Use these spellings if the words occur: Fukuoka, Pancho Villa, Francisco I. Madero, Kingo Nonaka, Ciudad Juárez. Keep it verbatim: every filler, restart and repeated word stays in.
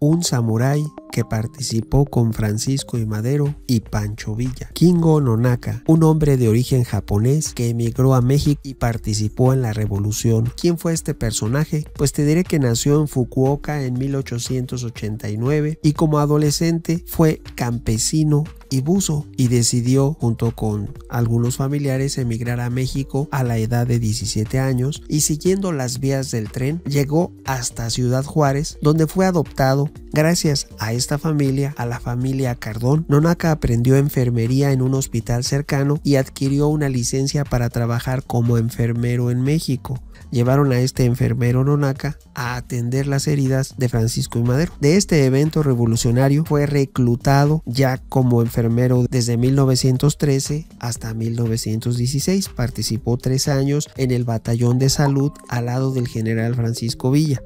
un samurái que participó con Francisco I. Madero y Pancho Villa. Kingo Nonaka, un hombre de origen japonés que emigró a México y participó en la revolución. ¿Quién fue este personaje? Pues te diré que nació en Fukuoka en mil ochocientos ochenta y nueve y como adolescente fue campesino y buzo y decidió junto con algunos familiares emigrar a México a la edad de diecisiete años y siguiendo las vías del tren llegó hasta Ciudad Juárez, donde fue adoptado gracias a esta familia, a la familia Cardón. Nonaka aprendió enfermería en un hospital cercano y adquirió una licencia para trabajar como enfermero en México. Llevaron a este enfermero Nonaka a atender las heridas de Francisco I. Madero. De este evento revolucionario fue reclutado ya como enfermero desde mil novecientos trece hasta mil novecientos dieciséis. Participó tres años en el batallón de salud al lado del general Francisco Villa.